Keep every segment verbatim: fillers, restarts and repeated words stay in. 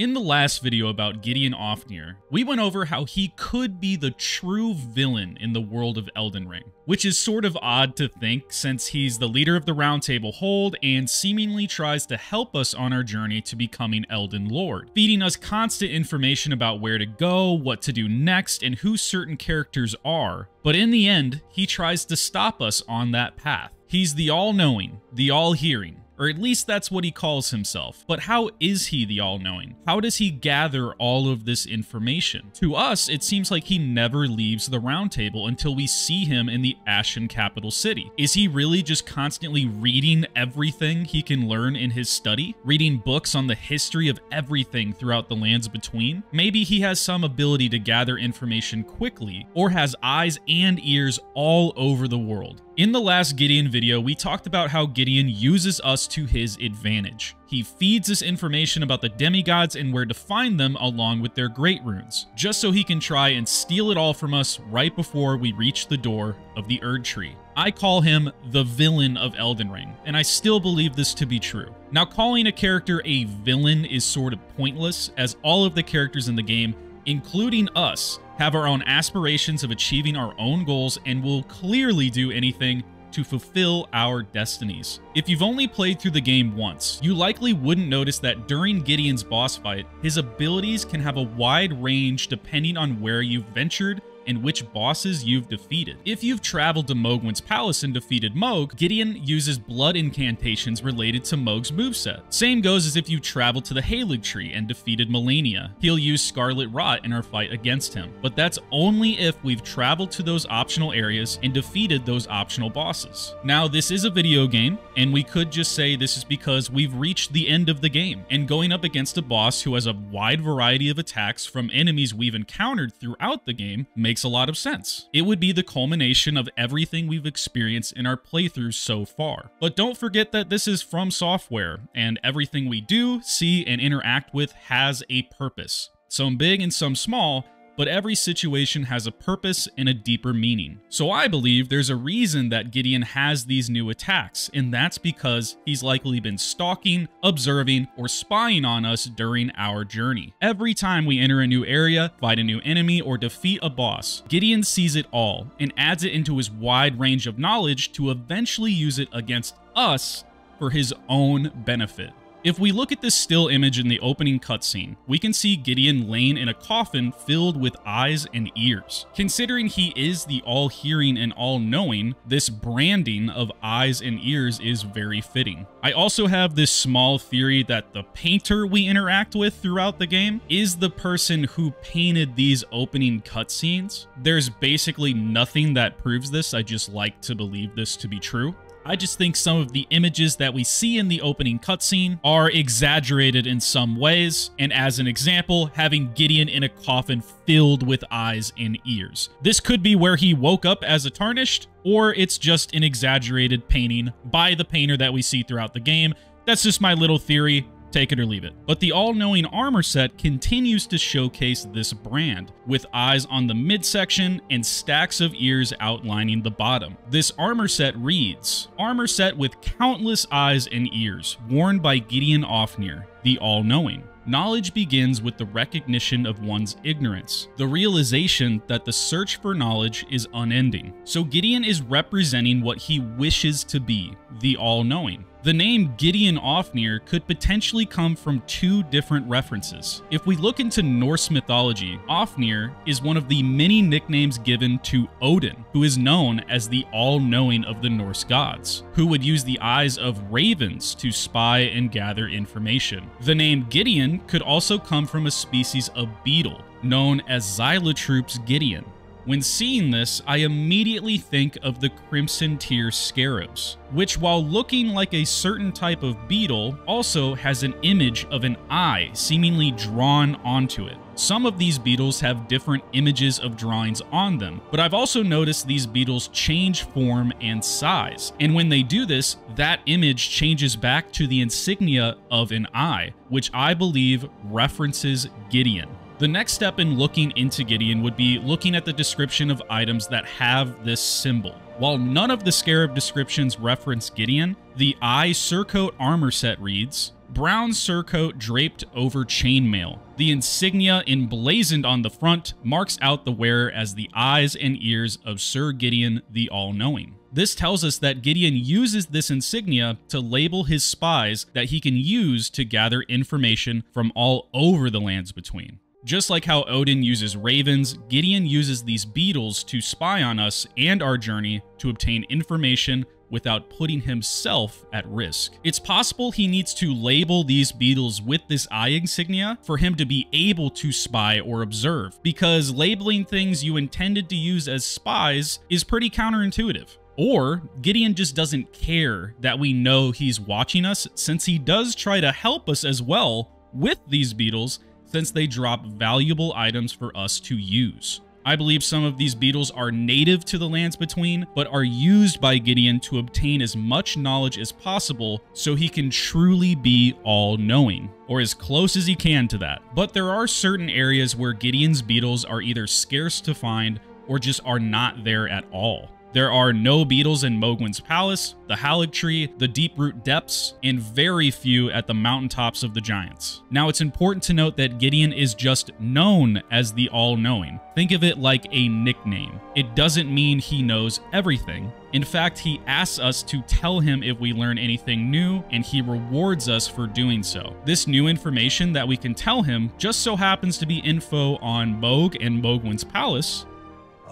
In the last video about Gideon Ofnir, we went over how he could be the true villain in the world of Elden Ring, which is sort of odd to think since he's the leader of the Roundtable Hold and seemingly tries to help us on our journey to becoming Elden Lord, feeding us constant information about where to go, what to do next, and who certain characters are. But in the end, he tries to stop us on that path. He's the all-knowing, the all-hearing, or at least that's what he calls himself. But how is he the all-knowing? How does he gather all of this information? To us, it seems like he never leaves the Round Table until we see him in the Ashen Capital City. Is he really just constantly reading everything he can learn in his study? Reading books on the history of everything throughout the Lands Between? Maybe he has some ability to gather information quickly, or has eyes and ears all over the world. In the last Gideon video, we talked about how Gideon uses us to his advantage. He feeds us information about the demigods and where to find them along with their great runes, just so he can try and steal it all from us right before we reach the door of the Erdtree. I call him the villain of Elden Ring, and I still believe this to be true. Now, calling a character a villain is sort of pointless, as all of the characters in the game, including us, have our own aspirations of achieving our own goals and will clearly do anything to fulfill our destinies. If you've only played through the game once, you likely wouldn't notice that during Gideon's boss fight, his abilities can have a wide range depending on where you've ventured and which bosses you've defeated. If you've traveled to Mogwyn's Palace and defeated Mohg, Gideon uses blood incantations related to Mohg's moveset. Same goes as if you traveled to the Haligtree and defeated Malenia. He'll use Scarlet Rot in our fight against him, but that's only if we've traveled to those optional areas and defeated those optional bosses. Now, this is a video game, and we could just say this is because we've reached the end of the game and going up against a boss who has a wide variety of attacks from enemies we've encountered throughout the game makes a lot of sense. It would be the culmination of everything we've experienced in our playthroughs so far. But don't forget that this is From Software, and everything we do, see, and interact with has a purpose. Some big and some small, but every situation has a purpose and a deeper meaning. So I believe there's a reason that Gideon has these new attacks, and that's because he's likely been stalking, observing, or spying on us during our journey. Every time we enter a new area, fight a new enemy, or defeat a boss, Gideon sees it all and adds it into his wide range of knowledge to eventually use it against us for his own benefit. If we look at this still image in the opening cutscene, we can see Gideon laying in a coffin filled with eyes and ears. Considering he is the all-hearing and all-knowing, this branding of eyes and ears is very fitting. I also have this small theory that the painter we interact with throughout the game is the person who painted these opening cutscenes. There's basically nothing that proves this, I just like to believe this to be true. I just think some of the images that we see in the opening cutscene are exaggerated in some ways, and as an example, having Gideon in a coffin filled with eyes and ears. This could be where he woke up as a tarnished, or it's just an exaggerated painting by the painter that we see throughout the game. That's just my little theory. Take it or leave it. But the all-knowing armor set continues to showcase this brand, with eyes on the midsection and stacks of ears outlining the bottom. This armor set reads, "Armor set with countless eyes and ears, worn by Gideon Ofnir, the all-knowing. Knowledge begins with the recognition of one's ignorance, the realization that the search for knowledge is unending." So Gideon is representing what he wishes to be, the all-knowing. The name Gideon Ofnir could potentially come from two different references. If we look into Norse mythology, Ofnir is one of the many nicknames given to Odin, who is known as the all-knowing of the Norse gods, who would use the eyes of ravens to spy and gather information. The name Gideon could also come from a species of beetle known as Xylotrupes Gideon. When seeing this, I immediately think of the Crimson Tear Scarabs, which, while looking like a certain type of beetle, also has an image of an eye seemingly drawn onto it. Some of these beetles have different images of drawings on them, but I've also noticed these beetles change form and size, and when they do this, that image changes back to the insignia of an eye, which I believe references Gideon. The next step in looking into Gideon would be looking at the description of items that have this symbol. While none of the scarab descriptions reference Gideon, the eye surcoat armor set reads, brown surcoat draped over chainmail. The insignia emblazoned on the front marks out the wearer as the eyes and ears of Sir Gideon the All-Knowing. This tells us that Gideon uses this insignia to label his spies that he can use to gather information from all over the Lands Between. Just like how Odin uses ravens, Gideon uses these beetles to spy on us and our journey to obtain information without putting himself at risk. It's possible he needs to label these beetles with this eye insignia for him to be able to spy or observe, because labeling things you intended to use as spies is pretty counterintuitive. Or Gideon just doesn't care that we know he's watching us, since he does try to help us as well with these beetles, since they drop valuable items for us to use. I believe some of these beetles are native to the Lands Between, but are used by Gideon to obtain as much knowledge as possible so he can truly be all-knowing, or as close as he can to that. But there are certain areas where Gideon's beetles are either scarce to find or just are not there at all. There are no beetles in Mogwyn's Palace, the Haligtree, the Deep Root Depths, and very few at the mountaintops of the Giants. Now, it's important to note that Gideon is just known as the All-Knowing. Think of it like a nickname. It doesn't mean he knows everything. In fact, he asks us to tell him if we learn anything new, and he rewards us for doing so. This new information that we can tell him just so happens to be info on Mohg and Mogwyn's Palace.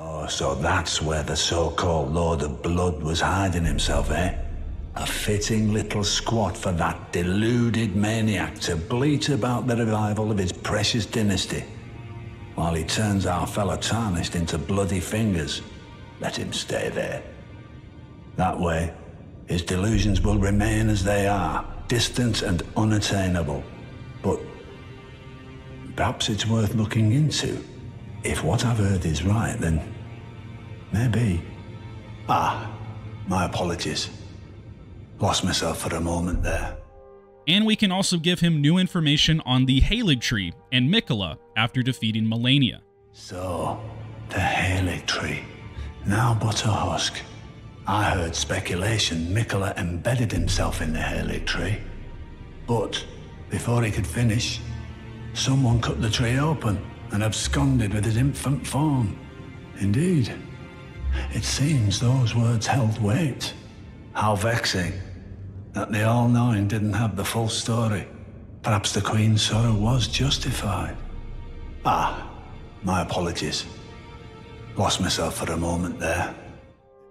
Oh, so that's where the so-called Lord of Blood was hiding himself, eh? A fitting little squat for that deluded maniac to bleat about the revival of his precious dynasty, while he turns our fellow tarnished into bloody fingers. Let him stay there. That way, his delusions will remain as they are, distant and unattainable. But perhaps it's worth looking into. If what I've heard is right, then maybe... Ah, my apologies. Lost myself for a moment there. And we can also give him new information on the Haligtree and Miquella after defeating Malenia. So, the Haligtree, now but a husk. I heard speculation Miquella embedded himself in the Haligtree. But before he could finish, someone cut the tree open and absconded with his infant form. Indeed, it seems those words held weight. How vexing that the All-Knowing didn't have the full story. Perhaps the Queen's sorrow was justified. Ah, my apologies. Lost myself for a moment there.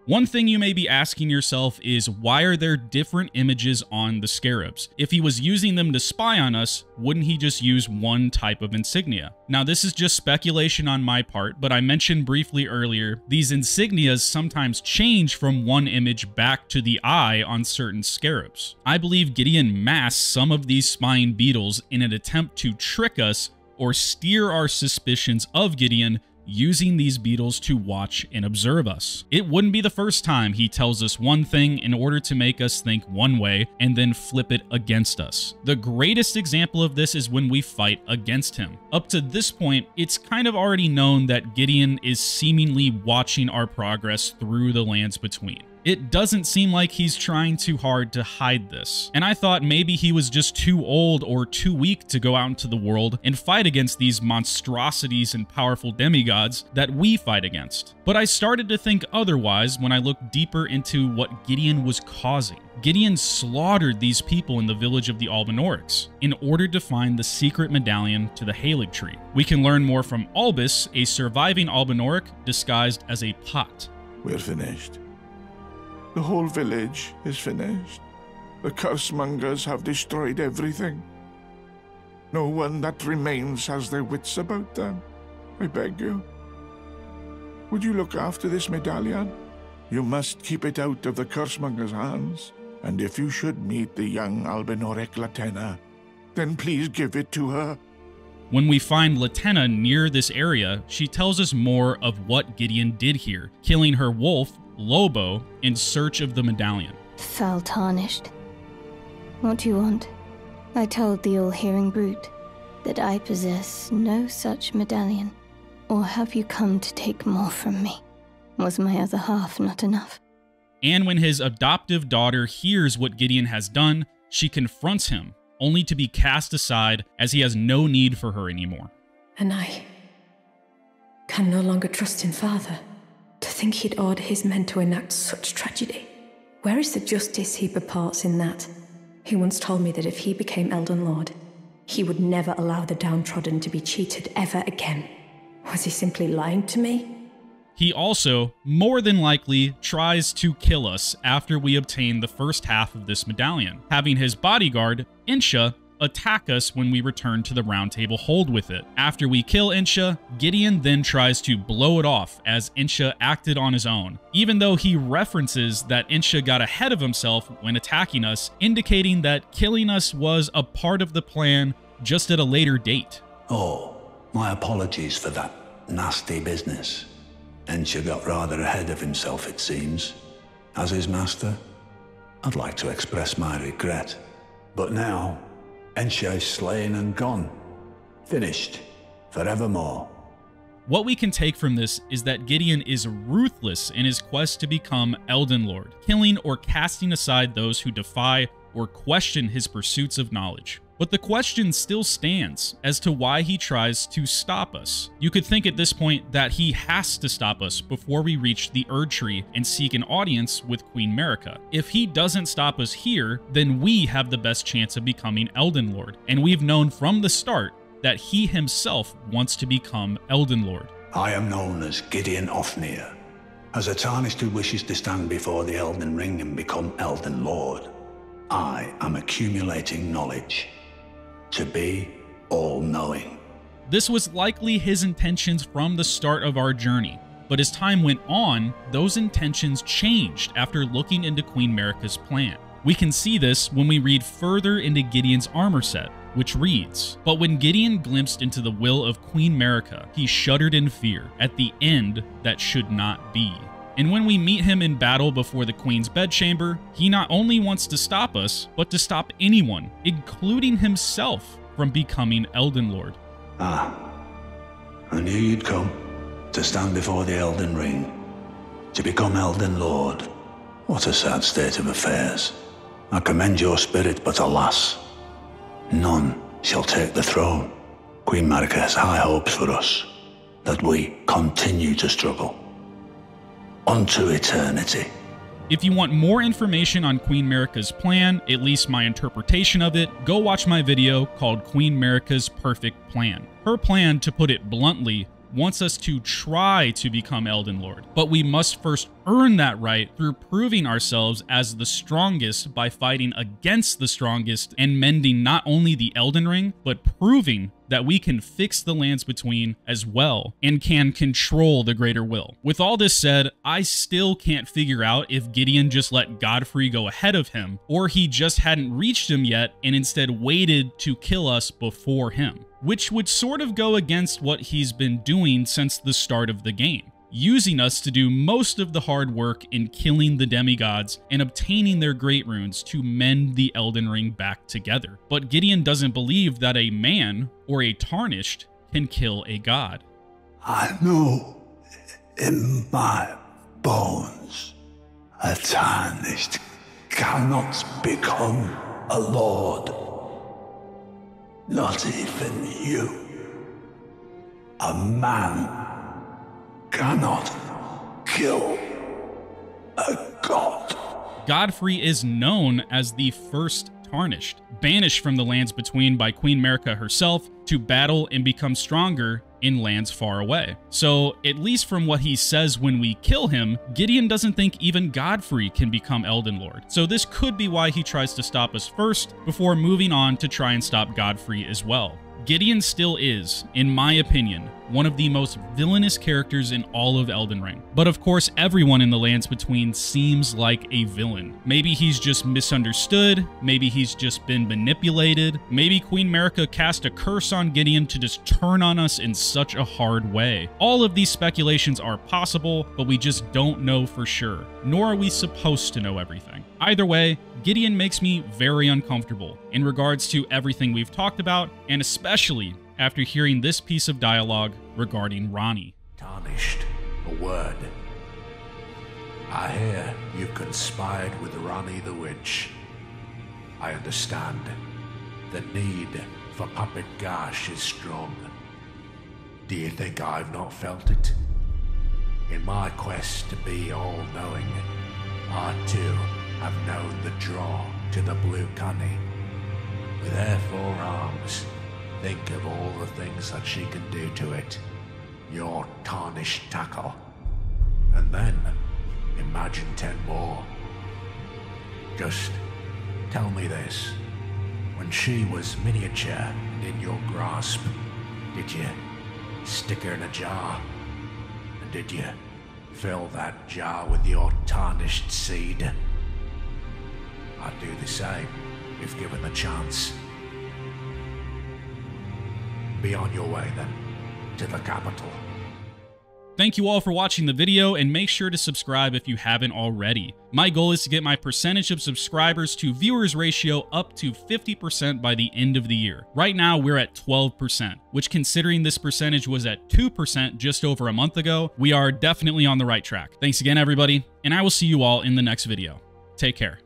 One thing you may be asking yourself is, why are there different images on the scarabs? If he was using them to spy on us, wouldn't he just use one type of insignia? Now, this is just speculation on my part, but I mentioned briefly earlier, these insignias sometimes change from one image back to the eye on certain scarabs. I believe Gideon masks some of these spying beetles in an attempt to trick us or steer our suspicions of Gideon, using these beetles to watch and observe us. It wouldn't be the first time he tells us one thing in order to make us think one way and then flip it against us. The greatest example of this is when we fight against him. Up to this point, it's kind of already known that Gideon is seemingly watching our progress through the Lands Between. It doesn't seem like he's trying too hard to hide this, and I thought maybe he was just too old or too weak to go out into the world and fight against these monstrosities and powerful demigods that we fight against. But I started to think otherwise when I looked deeper into what Gideon was causing. Gideon slaughtered these people in the village of the Albanorics in order to find the secret medallion to the Haligtree. We can learn more from Albus, a surviving Albanoric disguised as a pot. We're finished. The whole village is finished. The cursemongers have destroyed everything. No one that remains has their wits about them. I beg you. Would you look after this medallion? You must keep it out of the cursemongers' hands. And if you should meet the young Albanoric Latena, then please give it to her. When we find Latena near this area, she tells us more of what Gideon did here, killing her wolf, Lobo, in search of the medallion. Foul tarnished. What do you want? I told the all-hearing brute that I possess no such medallion. Or have you come to take more from me? Was my other half not enough? And when his adoptive daughter hears what Gideon has done, she confronts him. only to be cast aside as he has no need for her anymore. And I can no longer trust in Father. To think he'd order his men to enact such tragedy. Where is the justice he purports in that? He once told me that if he became Elden Lord, he would never allow the downtrodden to be cheated ever again. Was he simply lying to me? He also, more than likely, tries to kill us after we obtain the first half of this medallion, having his bodyguard, Incha, attack us when we return to the Roundtable Hold with it. After we kill Incha, Gideon then tries to blow it off as Incha acted on his own, even though he references that Incha got ahead of himself when attacking us, indicating that killing us was a part of the plan just at a later date. Oh, my apologies for that nasty business. Incha got rather ahead of himself, it seems. As his master, I'd like to express my regret, but now Incha is slain and gone. Finished. Forevermore. What we can take from this is that Gideon is ruthless in his quest to become Elden Lord, killing or casting aside those who defy or question his pursuits of knowledge. But the question still stands as to why he tries to stop us. You could think at this point that he has to stop us before we reach the Erdtree and seek an audience with Queen Marika. If he doesn't stop us here, then we have the best chance of becoming Elden Lord, and we've known from the start that he himself wants to become Elden Lord. I am known as Gideon Ofnir, as a tarnished who wishes to stand before the Elden Ring and become Elden Lord. I am accumulating knowledge, to be all-knowing. This was likely his intentions from the start of our journey, but as time went on, those intentions changed after looking into Queen Marika's plan. We can see this when we read further into Gideon's armor set, which reads, "But when Gideon glimpsed into the will of Queen Marika, he shuddered in fear at the end that should not be." And when we meet him in battle before the Queen's bedchamber, he not only wants to stop us, but to stop anyone, including himself, from becoming Elden Lord. Ah, I knew you'd come, to stand before the Elden Ring, to become Elden Lord. What a sad state of affairs. I commend your spirit, but alas, none shall take the throne. Queen Marika has high hopes for us, that we continue to struggle unto eternity. If you want more information on Queen Marika's plan, at least my interpretation of it, go watch my video called Queen Marika's Perfect Plan. Her plan, to put it bluntly, wants us to try to become Elden Lord, but we must first earn that right through proving ourselves as the strongest by fighting against the strongest and mending not only the Elden Ring, but proving that we can fix the Lands Between as well and can control the greater will. With all this said, I still can't figure out if Gideon just let Godfrey go ahead of him, or he just hadn't reached him yet and instead waited to kill us before him, which would sort of go against what he's been doing since the start of the game, using us to do most of the hard work in killing the demigods and obtaining their great runes to mend the Elden Ring back together. But Gideon doesn't believe that a man or a tarnished can kill a god. I know in my bones a tarnished cannot become a lord. Not even you. A man cannot kill a god. Godfrey is known as the first tarnished, banished from the Lands Between by Queen Marika herself to battle and become stronger in lands far away. So, at least from what he says when we kill him, Gideon doesn't think even Godfrey can become Elden Lord. So this could be why he tries to stop us first, before moving on to try and stop Godfrey as well. Gideon still is, in my opinion, one of the most villainous characters in all of Elden Ring. But of course, everyone in the Lands Between seems like a villain. Maybe he's just misunderstood, maybe he's just been manipulated, maybe Queen Marika cast a curse on Gideon to just turn on us in such a hard way. All of these speculations are possible, but we just don't know for sure, nor are we supposed to know everything. Either way, Gideon makes me very uncomfortable in regards to everything we've talked about, and especially after hearing this piece of dialogue regarding Ranni. Tarnished, a word. I hear you've conspired with Ranni the Witch. I understand. The need for puppet Gash is strong. Do you think I've not felt it? In my quest to be all-knowing, I too have known the draw to the blue cunny. With her four arms, think of all the things that she can do to it. Your tarnished tackle. And then, imagine ten more. Just tell me this. When she was miniature and in your grasp, did you stick her in a jar? And did you fill that jar with your tarnished seed? I'd do the same, if given the chance. Be on your way then, to the capital. Thank you all for watching the video, and make sure to subscribe if you haven't already. My goal is to get my percentage of subscribers to viewers ratio up to fifty percent by the end of the year. Right now, we're at twelve percent, which considering this percentage was at two percent just over a month ago, we are definitely on the right track. Thanks again, everybody, and I will see you all in the next video. Take care.